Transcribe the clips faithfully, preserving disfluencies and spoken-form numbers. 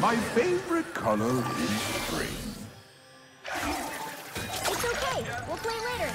My favorite color is green. It's okay. We'll play later.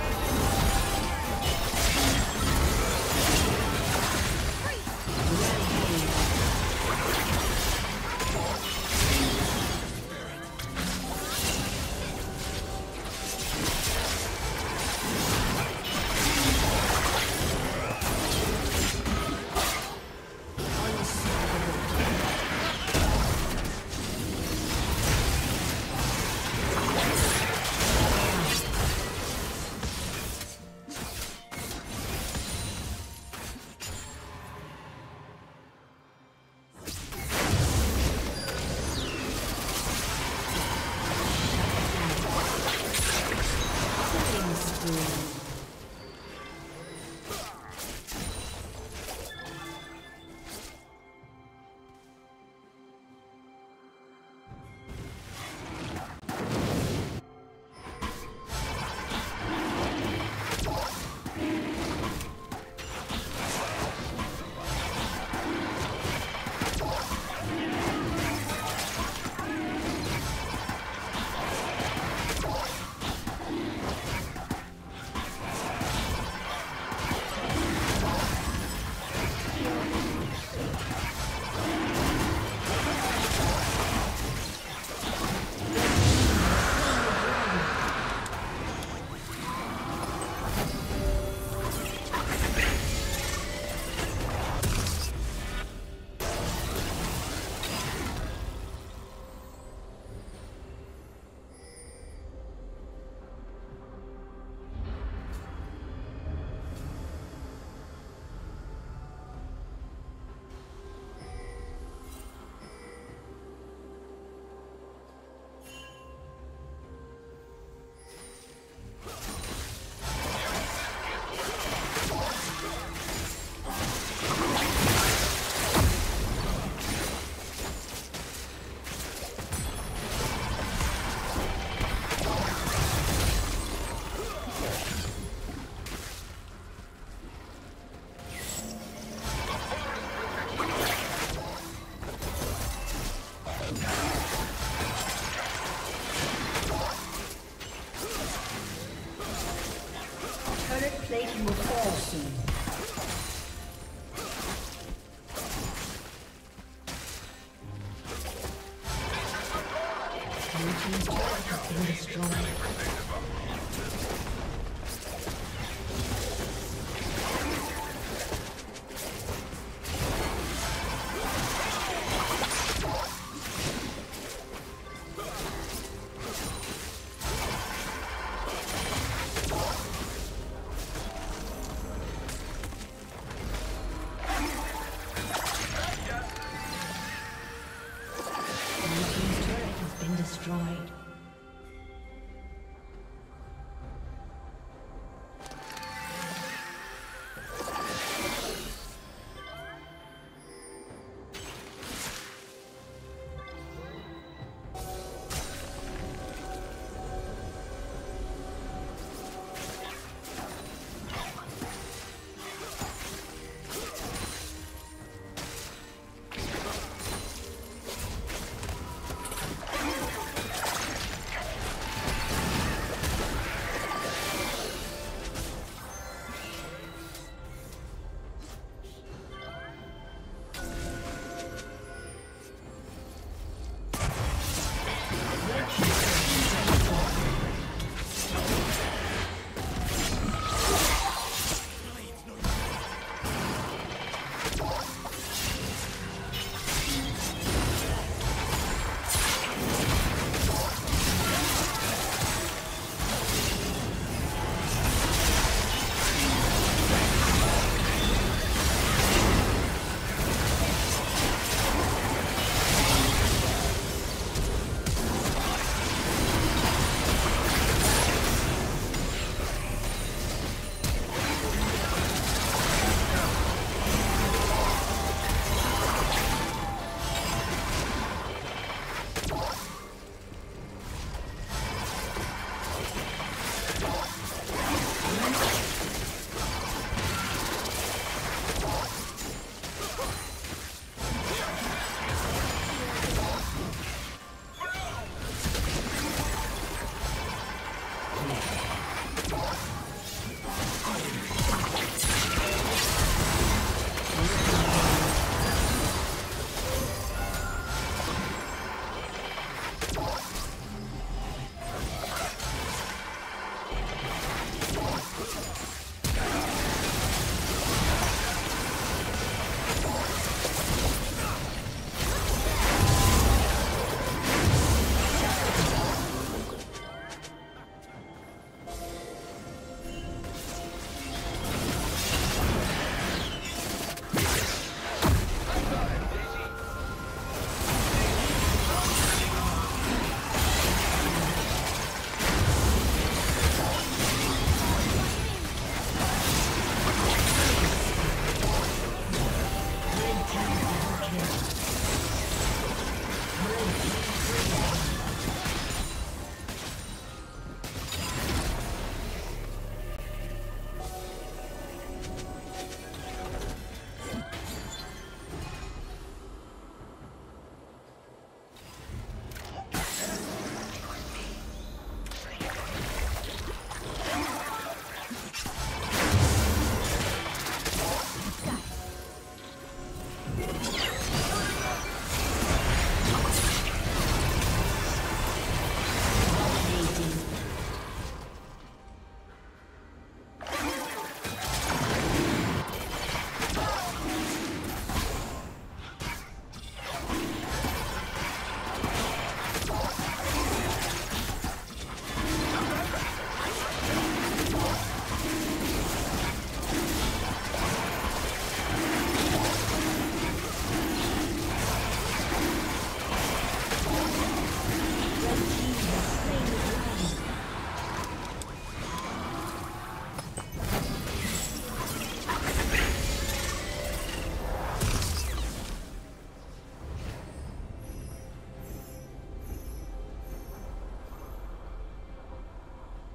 plating will fall soon.